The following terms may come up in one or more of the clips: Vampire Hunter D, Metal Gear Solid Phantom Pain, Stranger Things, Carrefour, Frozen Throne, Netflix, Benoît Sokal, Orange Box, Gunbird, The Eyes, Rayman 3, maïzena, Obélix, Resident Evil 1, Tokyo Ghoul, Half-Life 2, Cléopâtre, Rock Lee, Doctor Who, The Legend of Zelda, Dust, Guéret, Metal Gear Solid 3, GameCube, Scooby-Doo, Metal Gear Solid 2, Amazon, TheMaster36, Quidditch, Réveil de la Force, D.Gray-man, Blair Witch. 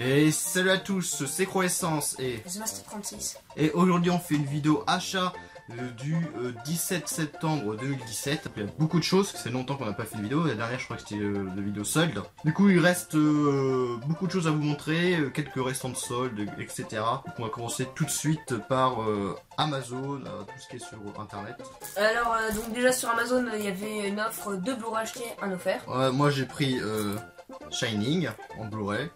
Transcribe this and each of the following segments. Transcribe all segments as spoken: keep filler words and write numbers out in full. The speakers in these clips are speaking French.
Et salut à tous, c'est Croissance et The Master trente-six. Et aujourd'hui on fait une vidéo achat du dix-sept septembre deux mille dix-sept. Il y a beaucoup de choses, c'est longtemps qu'on n'a pas fait de vidéo. La dernière je crois que c'était euh, la vidéo solde. Du coup il reste euh, beaucoup de choses à vous montrer, euh, quelques récentes soldes, et cetera. Donc on va commencer tout de suite par euh, Amazon, euh, tout ce qui est sur internet. Alors euh, donc déjà sur Amazon il y avait une offre de Blu-ray acheté, un offert. euh, Moi j'ai pris euh, Shining en Blu-ray.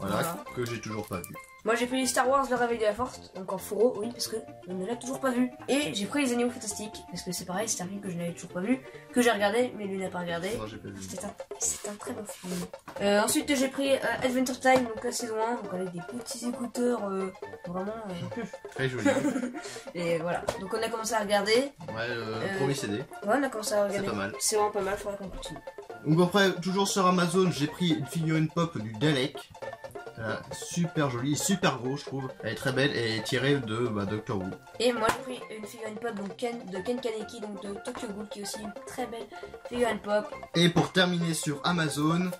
Voilà, voilà, que j'ai toujours pas vu. Moi j'ai pris Star Wars, le Réveil de la Force, donc en fourreau, oui, parce que je ne l'ai toujours pas vu. Et j'ai pris Les Animaux Fantastiques, parce que c'est pareil, c'est un film que je n'avais toujours pas vu, que j'ai regardé, mais lui n'a pas regardé. C'était un, c'est un très bon film. Euh, ensuite j'ai pris euh, Adventure Time, donc la saison un, donc avec des petits écouteurs, euh, vraiment... Euh... très joli. Et voilà, donc on a commencé à regarder. Ouais, euh, euh, premier C D. Ouais, on a commencé à regarder. C'est pas mal. C'est vraiment pas mal, faudra qu'on continue. Donc après, toujours sur Amazon, j'ai pris une figurine pop du Dalek. Ah, super jolie, super gros je trouve. Elle est très belle et tirée de bah, Doctor Who. Et moi j'ai pris une figurine pop donc Ken, de Ken Kaneki, donc de Tokyo Ghoul, qui est aussi une très belle figurine pop. Et pour terminer sur Amazon,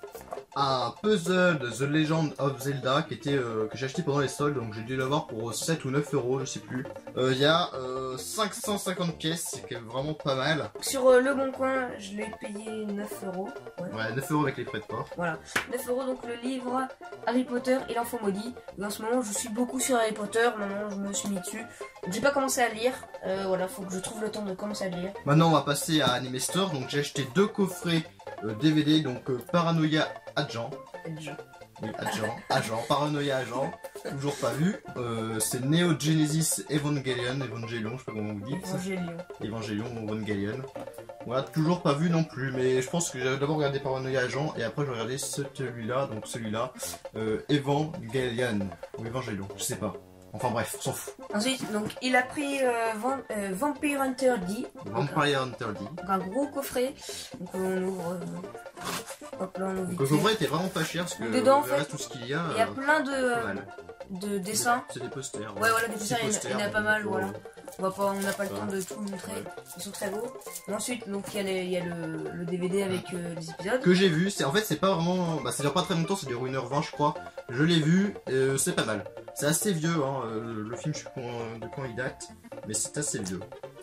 un puzzle de The Legend of Zelda qui était, euh, que j'ai acheté pendant les soldes, donc j'ai dû l'avoir pour sept ou neuf euros, je sais plus. Il euh, y a euh, cinq cent cinquante pièces, c'est vraiment pas mal. Sur euh, le bon coin, je l'ai payé neuf euros. Ouais, ouais neuf euros avec les frais de port. Voilà, neuf euros donc le livre Harry Potter et l'enfant maudit. En ce moment je suis beaucoup sur Harry Potter, maintenant je me suis mis dessus. J'ai pas commencé à lire, euh, voilà, faut que je trouve le temps de commencer à lire. Maintenant on va passer à Anime Store, donc j'ai acheté deux coffrets euh, D V D, donc euh, Paranoia Agent. Agent. Oui, Agent, Agent, Paranoia Agent, toujours pas vu. Euh, c'est Neo Genesis Evangelion, Evangelion, je sais pas comment on vous dit. Evangelion. Evangelion ou Evangelion. Voilà, toujours pas vu non plus, mais je pense que j'avais d'abord regardé Paranoia Agent et après je regardais celui-là, donc celui-là, euh, Evangelion, ou Evangelion, je sais pas. Enfin bref, on s'en fout. Ensuite, donc il a pris euh, van, euh, Vampire Hunter D. Vampire Hunter D. Un gros coffret. Donc on ouvre. Euh, hop là, on ouvre. Donc, le coffret était vraiment pas cher parce que dedans, en fait, tout ce qu'il y a. Il y a euh, plein de, euh, de dessins. C'est des posters. Ouais, ouais voilà, des posters, il, posters, il y en a pas mal, voilà. On n'a pas, pas le temps de tout montrer, ouais. Ils sont très beaux. Ensuite, donc il y a, les, y a le, le D V D avec euh, les épisodes. Que j'ai vu, en fait c'est pas vraiment... Bah, ça dure pas très longtemps, ça dure une heure vingt je crois. Je l'ai vu, euh, c'est pas mal. C'est assez vieux, hein, le, le film je sais pas de quand il date, mais c'est assez vieux.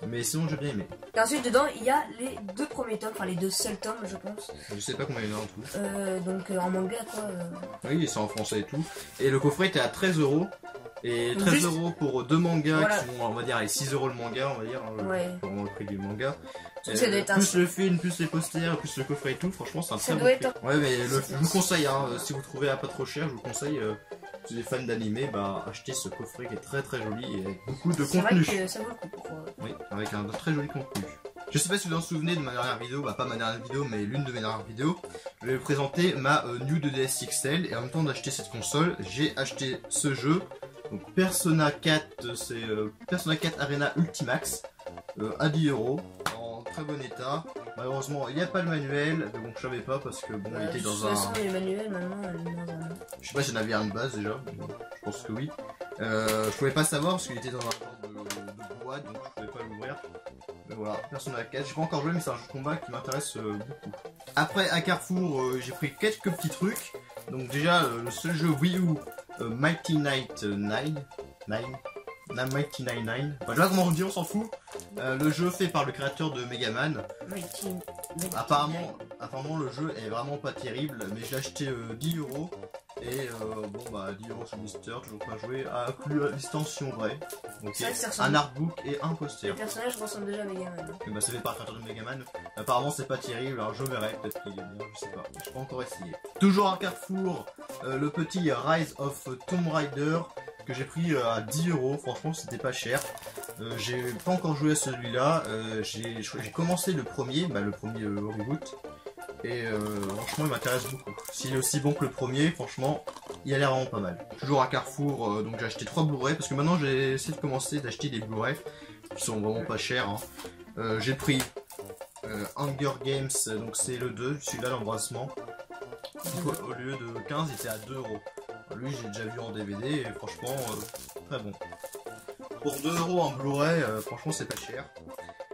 Mais sinon j'ai bien aimé. Et ensuite dedans il y a les deux premiers tomes, enfin les deux seuls tomes je pense. Je sais pas combien il y en a en tout. Euh, donc euh, en manga quoi. Euh... Oui, c'est en français et tout. Et le coffret était à treize euros. Et treize euros pour deux mangas, voilà. Qui sont, on va dire, les six euros le manga, on va dire, hein, ouais. Pour le prix du manga. Ça doit être plus un... le film, plus les posters, plus le coffret et tout, franchement c'est un ça très doit bon être... Ouais mais le, je vous conseille, hein, si vous trouvez à pas trop cher, je vous conseille, euh, si vous êtes fan d'animé, bah achetez ce coffret qui est très très joli et avec beaucoup de contenu. C'est vrai que ça vaut le coup pour... Oui, avec un très joli contenu. Je sais pas si vous en souvenez de ma dernière vidéo, bah pas ma dernière vidéo mais l'une de mes dernières vidéos. Je vais vous présenter ma euh, New deux D S X L et en même temps d'acheter cette console, j'ai acheté ce jeu. Donc Persona quatre, c'est euh, Persona quatre Arena Ultimax, euh, à dix euros, en très bon état. Malheureusement, il n'y a pas le manuel, mais bon, je savais pas parce que bon, bah, il était dans un... De toute façon, le manuel, maintenant, elle est dans un... Je sais pas si il y en avait un de base déjà, mais je pense que oui. Euh, je pouvais pas savoir parce qu'il était dans un genre de, de boîte, donc je pouvais pas l'ouvrir. Mais voilà, Persona quatre, j'ai pas encore joué, mais c'est un jeu de combat qui m'intéresse euh, beaucoup. Après, à Carrefour, euh, j'ai pris quelques petits trucs. Donc déjà, euh, le seul jeu Wii U... Euh, Mighty Knight euh, nine, nine, nine, Mighty Knight nine, enfin, je sais pas comment on dit, on s'en fout. Euh, le jeu fait par le créateur de Mega Man. Mighty, Mighty apparemment, apparemment, le jeu est vraiment pas terrible, mais je l'ai acheté euh, dix euros. Et euh, bon, bah dix euros sur Mister, toujours pas joué, à plus l'extension vraie. Donc il y a un artbook et un poster. Le personnage ressemble déjà à Mega Man. Et bah, ça fait par le créateur de Mega Man. Apparemment, c'est pas terrible, alors je verrai, peut-être qu'il est bien, je sais pas. Je peux encore essayer. Toujours à Carrefour. Euh, le petit Rise of Tomb Raider que j'ai pris euh, à dix euros, franchement c'était pas cher. Euh, j'ai pas encore joué à celui-là, euh, j'ai commencé le premier, bah, le premier euh, reboot, et euh, franchement il m'intéresse beaucoup. S'il est aussi bon que le premier, franchement il a l'air vraiment pas mal. Toujours à Carrefour, euh, donc j'ai acheté trois Blu-ray parce que maintenant j'ai essayé de commencer d'acheter des Blu-ray qui sont vraiment pas chers. Hein. Euh, j'ai pris euh, Hunger Games, donc c'est le deux, celui-là l'embrassement. Au lieu de quinze, il était à deux euros. Lui, j'ai déjà vu en D V D et franchement, euh, très bon. Pour deux euros en Blu-ray, euh, franchement, c'est pas cher.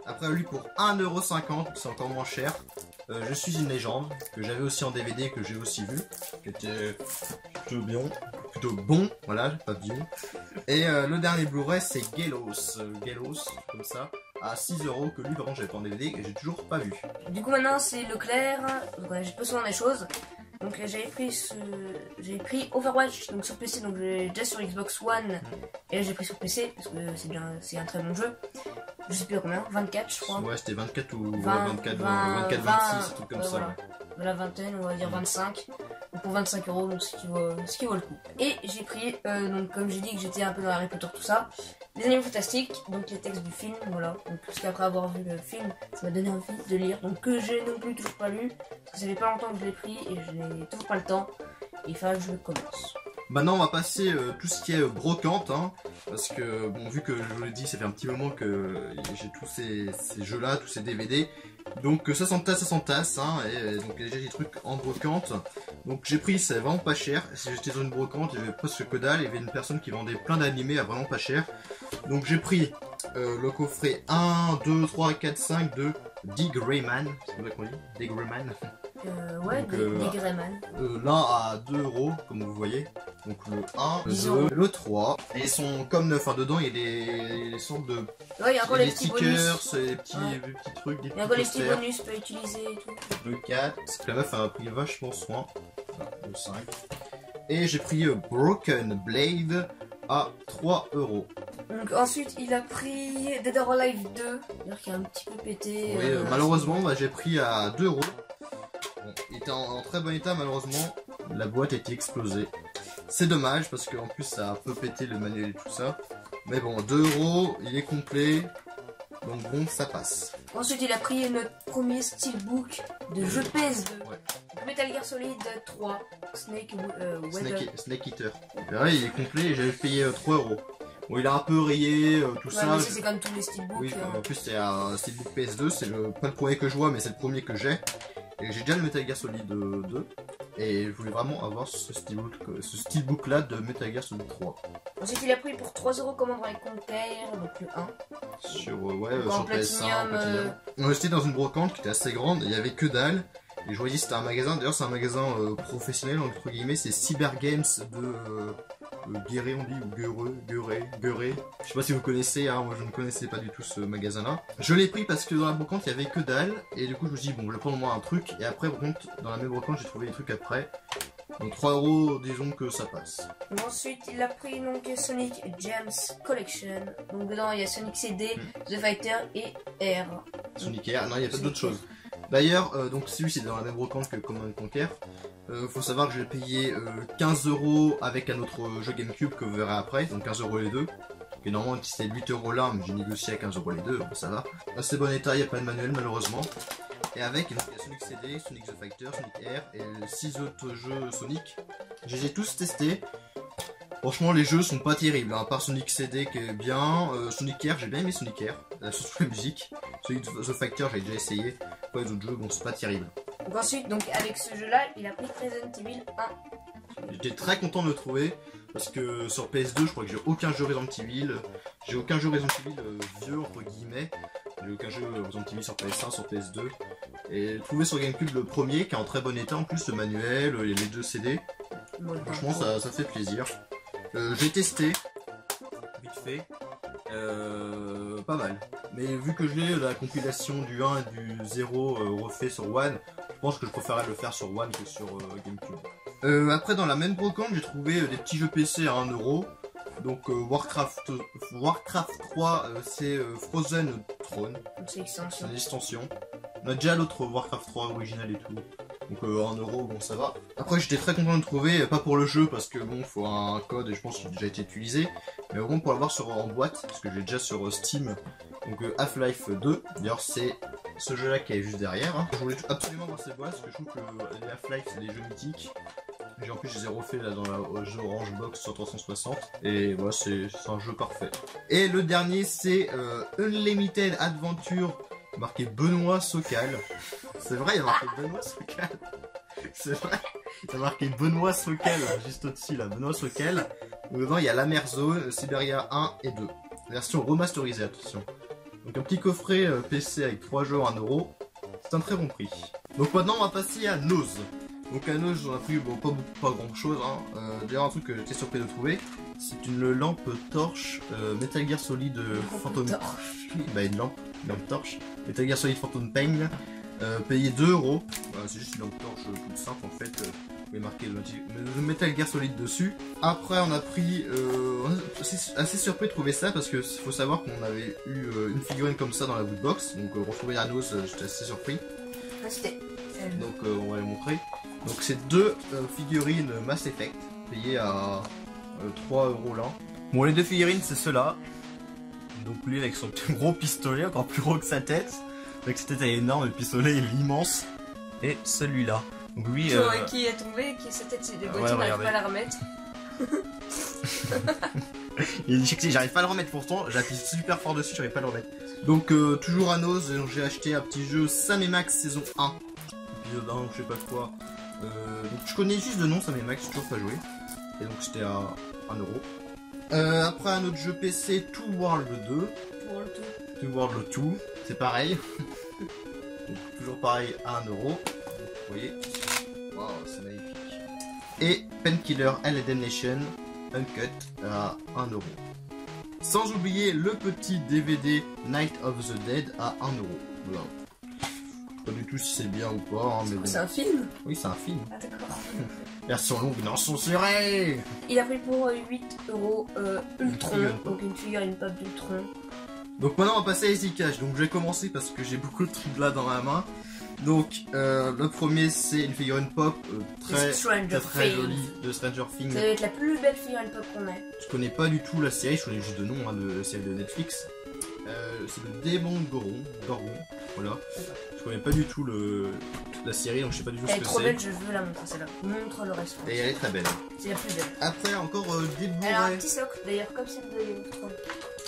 Après, lui, pour un euro cinquante, c'est encore moins cher. Euh, je suis une légende, que j'avais aussi en D V D, que j'ai aussi vu. Qui était... plutôt bien, plutôt bon, voilà, pas bien. Et euh, le dernier Blu-ray, c'est Gelos, euh, Gelos, comme ça, à six euros que lui vraiment j'ai pas en D V D et j'ai toujours pas vu. Du coup maintenant c'est Leclerc, ouais, j'ai besoin des choses. Donc j'avais pris ce... j'ai pris Overwatch donc sur P C, donc j'ai déjà sur Xbox One mmh. et là j'ai pris sur P C parce que c'est bien, c'est un très bon jeu. Je sais plus combien, vingt-quatre je crois. Ouais c'était vingt-quatre ou vingt-quatre, vingt-six, tout comme euh, ça. Voilà. Ouais. De la vingtaine, on va dire vingt-cinq, donc pour vingt-cinq euros, donc ce qui vaut, ce qui vaut le coup. Et j'ai pris, euh, donc comme j'ai dit que j'étais un peu dans Harry Potter, tout ça, Les Animaux Fantastiques, donc les textes du film, voilà. Donc, parce qu'après avoir vu le film, ça m'a donné envie de lire, donc que j'ai non plus toujours pas lu, parce que ça fait pas longtemps que je l'ai pris et je n'ai toujours pas le temps, et il fallait que je le commence. Maintenant on va passer euh, tout ce qui est euh, brocante, hein, parce que bon, vu que je vous l'ai dit, ça fait un petit moment que euh, j'ai tous ces, ces jeux là, tous ces D V D, donc euh, ça s'entasse, ça s'entasse, hein, et, et donc déjà des trucs en brocante, donc j'ai pris, c'est vraiment pas cher, si j'étais dans une brocante, il y avait presque que dalle, il y avait une personne qui vendait plein d'animés à vraiment pas cher, donc j'ai pris euh, le coffret un, deux, trois, quatre, cinq de D Gray-man, c'est comme ça qu'on dit, D Gray-man. Euh, ouais, donc, des, euh, des Greyman. Euh, L'un à deux euros, comme vous voyez. Donc le un, le deux, le trois. Et ils sont comme neufs, enfin dedans il y a des, des sortes de... Ouais, il y a encore les petits bonus. Des petits, ouais. des petits trucs, des petits Il y a encore les petits bonus, peut utiliser et tout. Le quatre, parce que la meuf a pris vachement soin. Le cinq. Et j'ai pris Broken Blade à trois euros. Donc ensuite il a pris Dead or Alive deux, d'ailleurs qui est un petit peu pété. Oui, euh, malheureusement bah, j'ai pris à deux euros. Il était en, en très bon état, malheureusement la boîte était explosée. C'est dommage parce qu'en plus ça a un peu pété le manuel et tout ça. Mais bon, deux euros, il est complet. Donc bon, ça passe. Ensuite il a pris notre premier steelbook de jeu P S deux. Ouais. Metal Gear Solid trois. Snake, euh, Snake, Snake Eater. Ouais, il est complet et j'avais payé euh, trois euros. Bon, il a un peu rayé, euh, tout ouais, ça. C'est comme tous les steelbooks. Oui, euh... En plus c'est un steelbook P S deux, c'est le... pas le premier que je vois mais c'est le premier que j'ai. Et j'ai déjà le Metal Gear Solid deux et je voulais vraiment avoir ce steelbook, ce steelbook là de Metal Gear Solid trois. Ensuite il a pris pour trois euros Command Conquer, donc le un. Sur, ouais, euh, sur P S un, euh... on était dans une brocante qui était assez grande, il n'y avait que dalle. Et je voyais c'était un magasin, d'ailleurs c'est un magasin euh, professionnel entre guillemets, c'est Cyber Games de... Euh... Guéret on dit, ou Guéreux, Guéret, Guéret. Je sais pas si vous connaissez, hein, moi je ne connaissais pas du tout ce magasin là. Je l'ai pris parce que dans la brocante il y avait que dalle, et du coup je me suis dit bon, je vais prendre moi un truc, et après par contre dans la même brocante j'ai trouvé des trucs après. Donc trois euros, disons que ça passe. Ensuite il a pris donc Sonic Gems Collection, donc dedans il y a Sonic C D, hmm. The Fighter et R. Sonic R, non il y a pas d'autres choses. D'ailleurs, euh, donc celui c'est dans la même brocante que Command Conquer. Euh, faut savoir que j'ai payé euh, quinze euros avec un autre jeu GameCube que vous verrez après, donc quinze euros les deux. Et normalement c'était huit euros là, mais j'ai négocié à quinze euros les deux, bon, ça va. C'est bon état, il n'y a pas de manuel malheureusement. Et avec, il y a Sonic C D, Sonic the Fighter, Sonic R et six autres jeux Sonic. Je les ai tous testés. Franchement les jeux sont pas terribles, hein, à part Sonic C D qui est bien, euh, Sonic R, j'ai bien aimé Sonic R, surtout la musique, Sonic The Factor j'ai déjà essayé, pas les autres jeux, bon c'est pas terrible. Donc ensuite donc avec ce jeu là, il a pris Resident Evil un. J'étais très content de le trouver, parce que sur P S deux je crois que j'ai aucun jeu Resident Evil, j'ai aucun jeu Resident Evil euh, vieux entre guillemets, j'ai aucun jeu Resident Evil sur P S un, sur P S deux, et trouver sur GameCube le premier qui est en très bon état, en plus le manuel, les deux C D, ouais, franchement ça, ça fait plaisir. Euh, j'ai testé, vite fait, euh, pas mal, mais vu que j'ai la compilation du un et du zéro euh, refait sur One, je pense que je préférerais le faire sur One que sur euh, GameCube. Euh, après dans la même brocante j'ai trouvé euh, des petits jeux P C à un euro, donc euh, Warcraft, Warcraft trois euh, c'est euh, Frozen Throne, c'est une extension, on a déjà l'autre Warcraft trois original et tout. Donc euh, un euro, bon ça va. Après j'étais très content de le trouver, pas pour le jeu parce que bon faut un code et je pense qu'il a déjà été utilisé, mais au moins pour l'avoir sur en boîte, parce que j'ai déjà sur euh, Steam, donc euh, Half-Life deux, d'ailleurs c'est ce jeu là qui est juste derrière. Hein. Je voulais absolument avoir cette boîte parce que je trouve que euh, les Half-Life c'est des jeux mythiques. Et en plus je les ai refaits là dans la jeu Orange Box sur trois cent soixante et voilà, c'est un jeu parfait. Et le dernier c'est euh, Unlimited Adventure. Marqué Benoît Sokal. C'est vrai, il a marqué Benoît Sokal. C'est vrai, il a marqué Benoît Sokal, juste au-dessus là, Benoît Sokal. Donc dedans, il y a la mer zone, Siberia un et deux. Version remasterisée, attention. Donc un petit coffret P C avec trois jeux à un euro. C'est un très bon prix. Donc maintenant, on va passer à Nose. Donc à nous, j'en ai pris bon, pas, pas grand chose. Hein. Euh, D'ailleurs, un truc que j'étais surpris de trouver, c'est une lampe torche euh, Metal Gear Solid euh, Phantom Pain. Bah, une lampe, une lampe torche. Metal Gear Solid Phantom Pain, euh, payé deux euros. Bah, c'est juste une lampe torche toute simple en fait. Euh, vous pouvez marquer le Metal Gear Solid dessus. Après, on a pris. Euh, on est assez surpris de trouver ça parce qu'il faut savoir qu'on avait eu euh, une figurine comme ça dans la bootbox. Donc, euh, retrouver Arnos, euh, j'étais assez surpris. Restez. Donc euh, on va les montrer. Donc c'est deux euh, figurines Mass Effect payées à euh, trois euros là. Bon, les deux figurines c'est ceux-là. Donc lui avec son petit gros pistolet encore plus gros que sa tête. Avec sa tête elle est énorme, le pistolet est immense. Et celui-là. Donc lui euh... qui est tombé, qui sa tête c'est des boîtes, j'arrive pas à la remettre. Il dit que j'arrive pas à le remettre pourtant, j'appuie super fort dessus, j'arrive pas à le remettre. Donc euh, toujours à Noz, j'ai acheté un petit jeu Sam et Max saison un. Non, je sais pas quoi. Euh, donc je connais juste le nom, ça m'est max, j'ai toujours pas joué. Et donc c'était à un euro. Après un autre jeu P C, Two World deux. Two World deux, c'est pareil. Donc toujours pareil à un euro. Vous voyez. Waouh, c'est magnifique. Et Painkiller Hell and Damnation Uncut à un euro. Sans oublier le petit D V D Night of the Dead à un euro. Voilà. Pas du tout si c'est bien ou pas. Hein, c'est bon. Un film. Oui, c'est un film. Ah d'accord. Version longue, dans son serré. Il a pris pour huit euros euh, Ultron, donc une figure, une pop d'Ultron. Donc maintenant on va passer à Easy Cash. Donc je vais commencer parce que j'ai beaucoup de trucs là dans la main. Donc euh, le premier c'est une figurine pop euh, très, très très jolie de Stranger Things. Ça doit être la plus belle figurine pop qu'on ait. Je connais pas du tout la série, je connais juste le nom hein, de celle de Netflix. Euh, c'est le démon Goron, Goron, voilà. Je connais pas du tout le, la série, donc je sais pas du tout ce que c'est. Elle est trop belle, je veux la montrer, celle-là. Montre le reste. Et elle est très belle. C'est la plus belle. Après, encore euh, des Blu-ray. Elle a un petit socle, d'ailleurs, comme celle de Tron.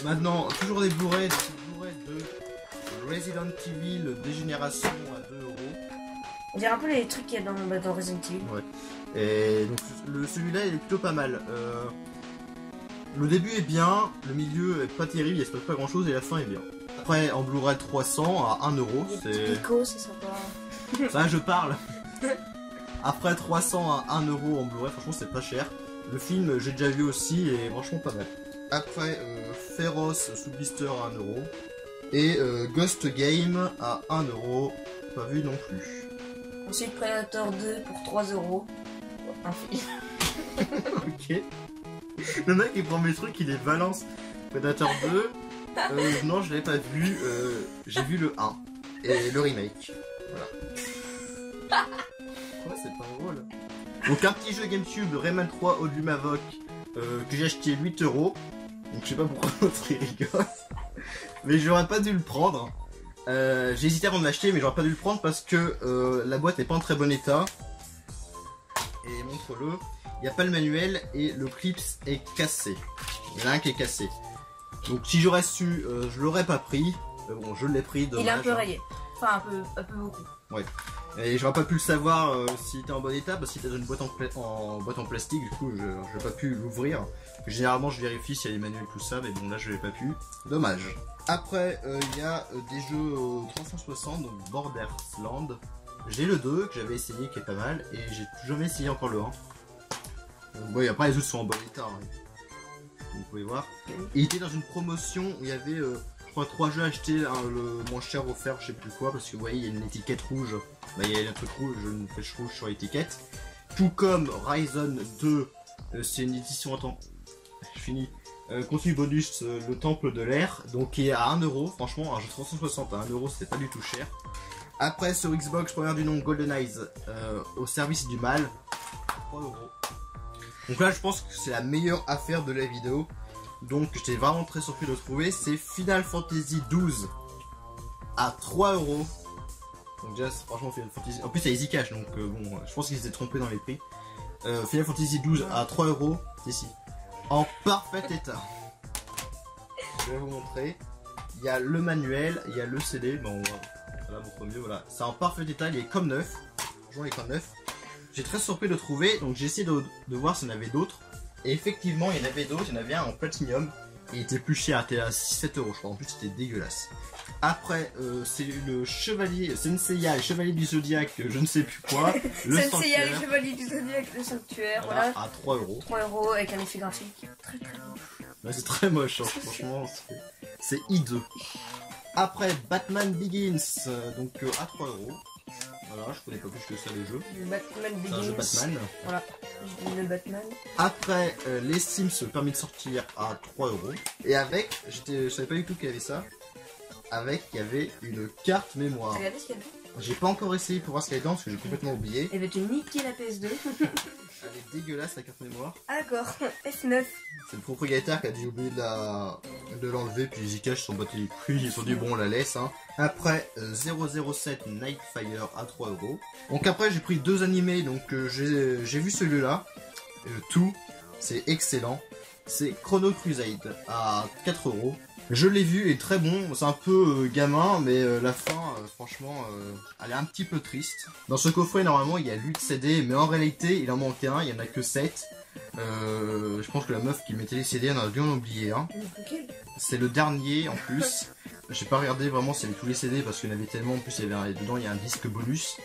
Maintenant, toujours des Blu-ray, des de Resident Evil Dégénération à deux euros. On dirait un peu les trucs qu'il y a dans, dans Resident Evil. Ouais. Et donc, celui-là, il est plutôt pas mal. Euh... Le début est bien, le milieu est pas terrible, il ne se passe pas grand chose et la fin est bien. Après en Blu-ray trois cents à un euro, c'est... Pico, c'est sympa. Ça je parle. Après trois cents à un euro en Blu-ray, franchement c'est pas cher. Le film j'ai déjà vu aussi et franchement pas mal. Après euh, Féroce sous blister à un euro. Et euh, Ghost Game à un euro, pas vu non plus. Ensuite Predator deux pour trois euros. Un film. Ok. Le mec il prend mes trucs, il les balance. Predator deux, euh, non je l'ai pas vu, euh, j'ai vu le un et le remake. Voilà. Quoi, c'est pas drôle. Donc un petit jeu GameCube, Rayman trois, Old Lumavoc, euh, que j'ai acheté huit euros. Donc je sais pas pourquoi l'autre il rigole. Mais j'aurais pas dû le prendre. Euh, j'ai hésité avant de l'acheter, mais j'aurais pas dû le prendre parce que euh, la boîte n'est pas en très bon état. Et montre-le. Il n'y a pas le manuel et le clips est cassé. Il y en a un qui est cassé. Donc si j'aurais su, euh, je l'aurais pas pris. Euh, bon, je l'ai pris, dommage. Il est un peu rayé. Enfin, un peu, un peu beaucoup. Ouais. Et j'aurais pas pu le savoir euh, s'il était en bon état, parce qu'il était dans une boîte en, pla en, boîte en plastique, du coup, je n'ai pas pu l'ouvrir. Généralement, je vérifie s'il y a les manuels tout ça, mais bon, là, je l'ai pas pu. Dommage. Après, il euh, y a euh, des jeux euh, trois cent soixante, donc Borderlands. J'ai le deux, que j'avais essayé, qui est pas mal, et j'ai jamais essayé encore le un. Oui, après les autres sont en bon état, hein. Vous pouvez voir. Et il était dans une promotion où il y avait euh, je crois trois jeux achetés, hein, le moins cher offert, je sais plus quoi, parce que vous voyez il y a une étiquette rouge, bah, il y a un truc rouge, une flèche rouge sur l'étiquette. Tout comme Ryzen deux, euh, c'est une édition, attends, je finis, euh, contenu bonus, euh, le temple de l'air, donc qui est à un euro, franchement un jeu trois cent soixante à un euro c'était pas du tout cher. Après sur Xbox, première du nom, Golden Eyes, euh, au service du mal, trois euros. Donc là je pense que c'est la meilleure affaire de la vidéo. Donc j'étais vraiment très surpris de le trouver. C'est Final Fantasy douze à trois euros. Donc déjà franchement Final Fantasy... En plus c'est Easy Cash donc euh, bon je pense qu'ils s'étaient trompés dans les prix. euh, Final Fantasy douze à trois euros. C'est ici. En parfait état. Je vais vous montrer. Il y a le manuel, il y a le C D. Bon voilà mon premier, voilà. C'est en parfait état, il est comme neuf. Franchement il est comme neuf. J'ai très surpris de le trouver, donc j'ai essayé de, de voir s'il y en avait d'autres. Et effectivement, il y en avait d'autres, il y en avait un en Platinum. Il était plus cher, il était à six sept euros je crois, en plus c'était dégueulasse. Après, euh, c'est le chevalier, c'est une Seiya, le chevalier du zodiaque, je ne sais plus quoi. Le Seiya, le chevalier du zodiaque, le sanctuaire, voilà. voilà. À trois euros. trois euros avec un effet graphique très très moche. Ouais, c'est très moche, hein, franchement, c'est hideux. Après, Batman Begins, euh, donc euh, à trois euros. Voilà, je connais pas plus que ça les jeux. Le Batman Begins. Un jeu Batman. Voilà, le Batman. Après, euh, les Sims permis de sortir à trois euros. Et avec, je savais pas du tout qu'il y avait ça. Avec, il y avait une carte mémoire. Regardez ce qu'il y avait. J'ai pas encore essayé pour voir ce qu'il y a dedans parce que j'ai complètement oublié. Elle va te niquer la P S deux. Elle est dégueulasse la carte mémoire. D'accord, S neuf. C'est le propriétaire qui a dû oublier de la... de l'enlever, puis Easy Cash sont battus les couilles, ils se sont dit bon on la laisse. Hein. Après euh, zéro zéro sept Nightfire à trois euros. Donc après j'ai pris deux animés, donc euh, j'ai vu celui-là. Euh, tout, c'est excellent. C'est Chrono Crusade à quatre euros. Je l'ai vu, est très bon, c'est un peu euh, gamin, mais euh, la fin, euh, franchement, euh, elle est un petit peu triste. Dans ce coffret, normalement, il y a huit C D, mais en réalité, il en manquait un, il n'y en a que sept. Euh, je pense que la meuf qui mettait les C D, elle en a dû en oublier un. Hein. C'est le dernier, en plus. J'ai pas regardé vraiment s'il y avait tous les C D, parce qu'il y en avait tellement, en plus, il y avait dedans, il y a un disque bonus.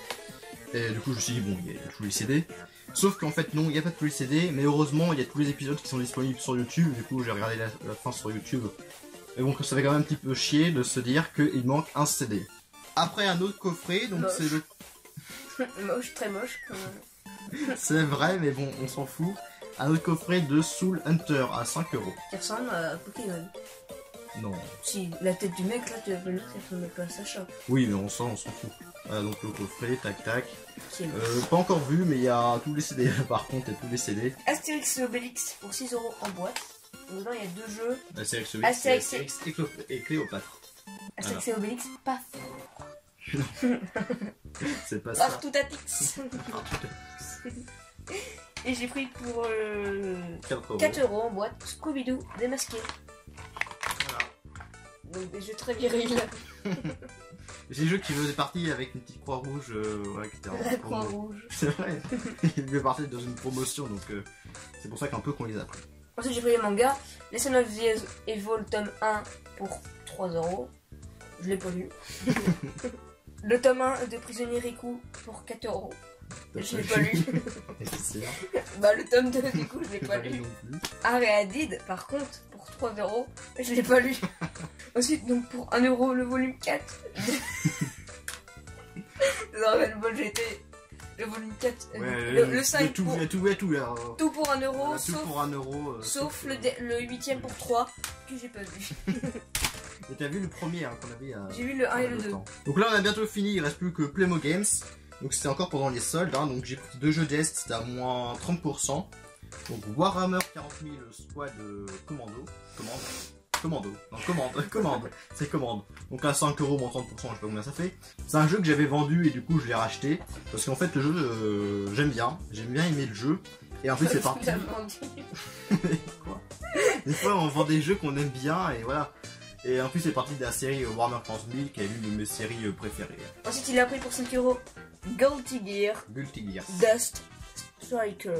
Et du coup, je me suis dit, bon, il y a tous les C D. Sauf qu'en fait non, il n'y a pas de tous les C D, mais heureusement il y a tous les épisodes qui sont disponibles sur YouTube, du coup j'ai regardé la, la fin sur YouTube. Mais bon, ça fait quand même un petit peu chier de se dire qu'il manque un C D. Après un autre coffret, donc c'est le... moche, très moche quand même. C'est vrai, mais bon, on s'en fout. Un autre coffret de Soul Hunter à cinq euros. Qui ressemble à Pokémon. Non. Si, la tête du mec là, tu vas pas le dire, ça ressemble pas à Sacha. Oui, mais on s'en on s'en fout. Voilà, donc le coffret, tac tac. Euh, pas encore vu, mais il y a tous les C D par contre, et tous les C D. Astérix et Obélix pour six euros en boîte. Dedans il y a deux jeux. Astérix, Obélix, Astérix, Astérix et, Clé et Cléopâtre. Astérix Alors. et Obélix, paf. C'est pas ça. Partout à Tix. Et j'ai pris pour euh, quatre euros en boîte Scooby-Doo démasqué. Voilà. Donc des jeux très virils. J'ai le jeu qui faisait partie avec une petite croix rouge, euh, ouais, qui était en La croix rouge. C'est vrai, il faisait partie dans une promotion, donc euh, c'est pour ça qu'un peu qu'on les a pris. Ensuite j'ai pris les mangas, les Son of the Evil tome un pour trois euros, je l'ai pas lu. Le tome un de Prisonnier Riku pour quatre euros, je l'ai pas lu. Bah le tome deux du coup je l'ai pas lu. Aréadid par contre pour trois euros, je l'ai pas lu. Ensuite, donc pour un euro le volume quatre. Non, mais le bol j'étais. Le volume quatre. Ouais, le, le, le cinq. Tout, pour, tout, tout, tout, alors, tout pour un euro. Voilà, sauf, tout pour un euro. Euh, sauf le, le huitième pour trois que j'ai pas vu. Et t'as vu le premier hein, qu'on avait. Euh, j'ai vu le un et le deux. Temps. Donc là on a bientôt fini, il reste plus que Playmo Games. Donc c'était encore pendant les soldes. Hein, donc j'ai pris deux jeux d'Est, c'était à moins trente pour cent. Donc Warhammer quarante mille Squad euh, Commando. Commande. Commando, non, commande, commande, c'est commande. Donc à cinq euros moins trente pour cent, je sais pas combien ça fait. C'est un jeu que j'avais vendu et du coup je l'ai racheté. Parce qu'en fait le jeu, euh, j'aime bien, j'aime bien aimer le jeu. Et en fait c'est parti. Quoi ? Des fois on vend des jeux qu'on aime bien et voilà. Et en plus c'est parti de la série Warhammer quatre cent mille qui est l'une de mes séries préférées. Ensuite il a pris pour cinq euros Guilty Gear. Guilty Gear. Dust. Striker.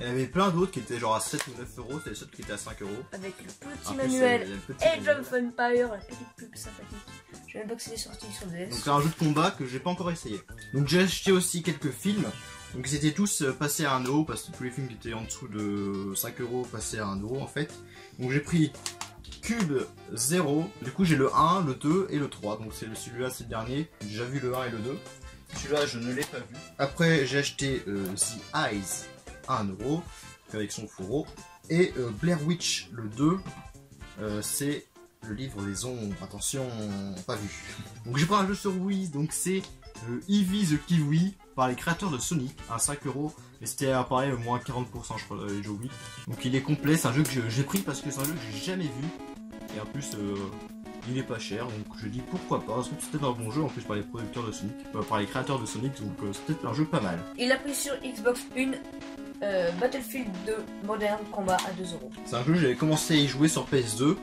Il y avait plein d'autres qui étaient genre à sept ou neuf euros, c'était ceux qui étaient à cinq euros. Avec le petit manuel Age of Empire, la petite pub sympathique. Je sais même pas que c'était sorti sur D S. Donc c'est un jeu de combat que j'ai pas encore essayé. Donc j'ai acheté aussi quelques films. Donc ils étaient tous passés à un euro parce que tous les films qui étaient en dessous de cinq euros passaient à un euro en fait. Donc j'ai pris Cube zéro. Du coup j'ai le un, le deux et le trois. Donc celui-là c'est le dernier. J'ai déjà vu le un et le deux. Celui-là, je ne l'ai pas vu. Après, j'ai acheté euh, The Eyes à un euro, avec son fourreau. Et euh, Blair Witch, le deux, euh, c'est le livre des ombres. Attention, pas vu. Donc j'ai pris un jeu sur Wii, donc c'est euh, Eevee the Kiwi, par les créateurs de Sonic, à cinq euros. Et c'était à pareil, au moins quarante pour cent, je crois, les jeux Wii. Donc il est complet, c'est un jeu que j'ai pris parce que c'est un jeu que j'ai jamais vu. Et en plus... Euh, il est pas cher, donc je dis pourquoi pas, parce que c'est peut-être un bon jeu en plus par les producteurs de Sonic, euh, par les créateurs de Sonic, donc euh, c'est peut-être un jeu pas mal. Il a pris sur Xbox One euh, Battlefield deux Modern Combat à deux euros. C'est un jeu que j'avais commencé à y jouer sur P S deux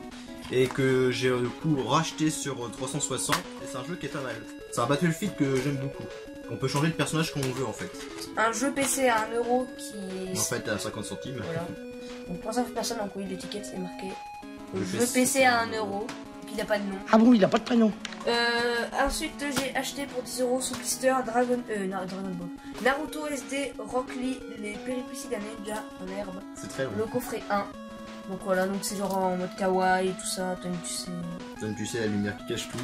et que j'ai du coup racheté sur trois cent soixante, et c'est un jeu qui est pas mal. C'est un Battlefield que j'aime beaucoup. On peut changer de personnage quand on veut en fait. Un jeu P C à un euro qui est... En fait à cinquante centimes. Voilà. Donc pour cinq personnes en couille d'étiquette, c'est marqué Le jeu P C à un euro. Il n'a pas de nom. Ah bon, il n'a pas de prénom. Euh, ensuite, j'ai acheté pour dix euros sous blister Dragon, euh, non, Dragon Ball. Naruto S D, Rock Lee, les péripéties d'un ninja en herbe. C'est très bon. Le coffret un. Donc voilà, donc c'est genre en mode kawaii et tout ça. Tom, tu sais. Tom, tu sais, la lumière qui cache tout.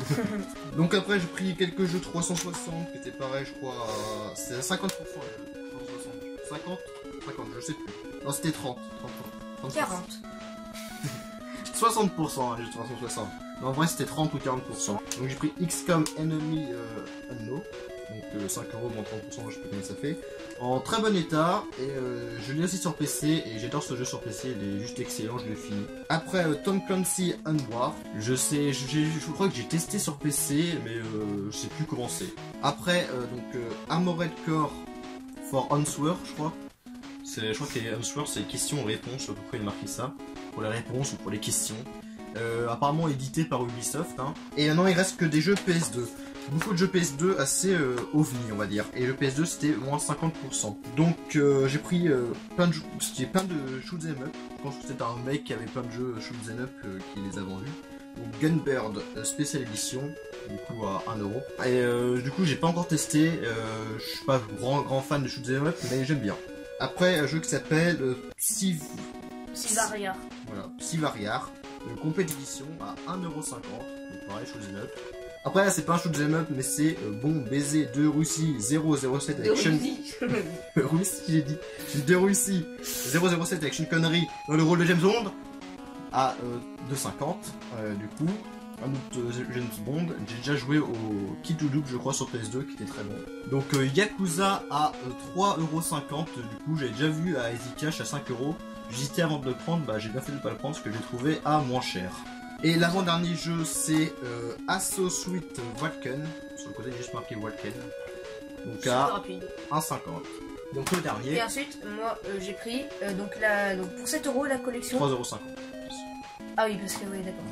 Donc après, j'ai pris quelques jeux trois cent soixante qui étaient pareil, je crois. Euh, c'est à cinquante pour cent. cinquante, cinquante, je sais plus. Non, c'était trente, trente, trente. quarante. soixante pour cent, hein, j'ai trois cent soixante. Mais en vrai, c'était trente ou quarante pour cent. Donc j'ai pris X COM Enemy euh, Unknown. Donc euh, cinq euros moins trente pour cent, je sais pas comment ça fait. En très bon état. Et euh, je l'ai aussi sur P C. Et j'adore ce jeu sur P C. Il est juste excellent, je l'ai fini. Après euh, Tom Clancy and War. Je sais, je, je crois que j'ai testé sur P C. Mais euh, je sais plus comment c'est. Après, euh, donc euh, Armored Core for Answer, je crois. Je crois que les Answer, c'est questions-réponses. Je sais pas pourquoi il marquait ça. Pour les réponses ou pour les questions. Euh, apparemment édité par Ubisoft, hein. Et non, il reste que des jeux P S deux. Beaucoup de jeux P S deux assez euh, ovni, on va dire. Et le P S deux, c'était moins cinquante pour cent. Donc euh, j'ai pris euh, plein de jeux, c'était plein de shoot'em up. Je pense que c'était un mec qui avait plein de jeux shoot'em up euh, qui les a vendus. Donc Gunbird euh, Special Edition, du coup à un euro. Et euh, du coup, j'ai pas encore testé. Euh, je suis pas grand grand fan de shoot'em up, mais j'aime bien. Après, un jeu qui s'appelle euh, Civ... Sivariar. Voilà, Sivariar. Euh, complète édition à un euro cinquante, donc pareil, shoot'em up. Après là, c'est pas un shoot'em up, mais c'est euh, bon baiser de Russie zéro zéro sept avec Sean... Russie, j'ai dit. De Russie zéro zéro sept avec Sean Connery dans le rôle de James Bond à euh, deux cinquante, euh, du coup. Un autre euh, James Bond, j'ai déjà joué au Kid to Loop, je crois, sur P S deux, qui était très bon. Donc euh, Yakuza à euh, trois euros cinquante, du coup, j'avais déjà vu à Easy Cash à cinq euros. J'hésitais avant de le prendre, bah j'ai bien fait de ne pas le prendre parce que j'ai trouvé à moins cher. Et l'avant-dernier jeu, c'est euh, Asso Sweet Walken. Sur le côté, j'ai juste marqué Walken. Donc à un cinquante. Donc le dernier. Et ensuite, moi euh, j'ai pris euh, donc, la, donc pour sept euros la collection. trois euros cinquante. Ah oui, parce que oui, d'accord.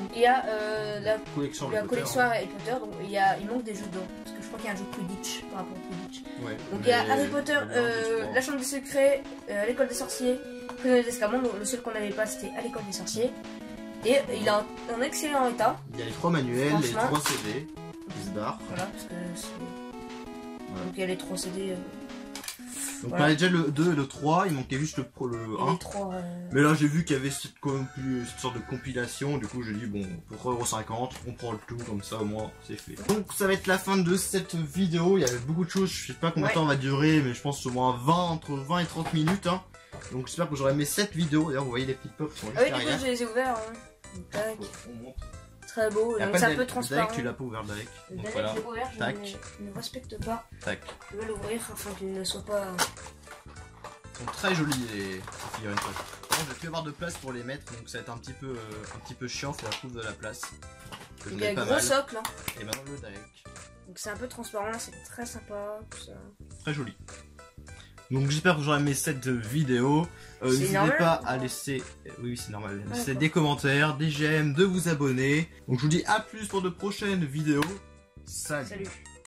Donc il y a euh, la collection, la Harry, collection Potter, Harry Potter, donc il, y a, il manque des jeux dedans. Parce que je crois qu'il y a un jeu Quidditch par rapport à Quidditch. Ouais, donc il y a Harry Potter, euh, La Chambre des Secrets, euh, L'École des Sorciers, Prisonnier d'Escamon. Le seul qu'on n'avait pas, c'était à l'École des Sorciers. Et ouais, il est en, en excellent état. Il y a les trois manuels, les trois C D qui se barrent. Voilà, parce que c'est... Ouais. Donc il y a les trois C D... Euh... Donc voilà. On avait déjà le deux et le trois, il manquait juste le, pro, le un. Le trois, euh... Mais là j'ai vu qu'il y avait cette, cette sorte de compilation, du coup je dis bon, pour trois euros cinquante, on prend le tout, comme ça au moins c'est fait. Donc ça va être la fin de cette vidéo, il y avait beaucoup de choses, je sais pas combien de ouais. temps on va durer, mais je pense au moins vingt, entre vingt et trente minutes. Hein. Donc j'espère que j'aurai aimé cette vidéo, d'ailleurs vous voyez les petites pops qui sont juste ah oui, derrière. Du coup je les ai ouverts, hein. Tac. Très beau, donc c'est un peu transparent. Dalek, tu l'as pas ouvert, Dalek. Donc Dalek, voilà. Ouvert, je Tac. Ne, ne respecte pas. Tac. Je vais l'ouvrir afin qu'il ne soit pas. Ils sont très jolis les figurines. Bon, je vais plus avoir de place pour les mettre, donc ça va être un petit peu, euh, un petit peu chiant, faut la trouver de la place. Il y a un gros socle. Hein. Et maintenant le Dalek. Donc c'est un peu transparent, c'est très sympa. Tout ça. Très joli. Donc j'espère que vous aurez aimé cette vidéo. Euh, N'hésitez pas à laisser, oui, oui c'est normal, ah, laisser des commentaires, des j'aime, de vous abonner. Donc je vous dis à plus pour de prochaines vidéos. Salut. Salut.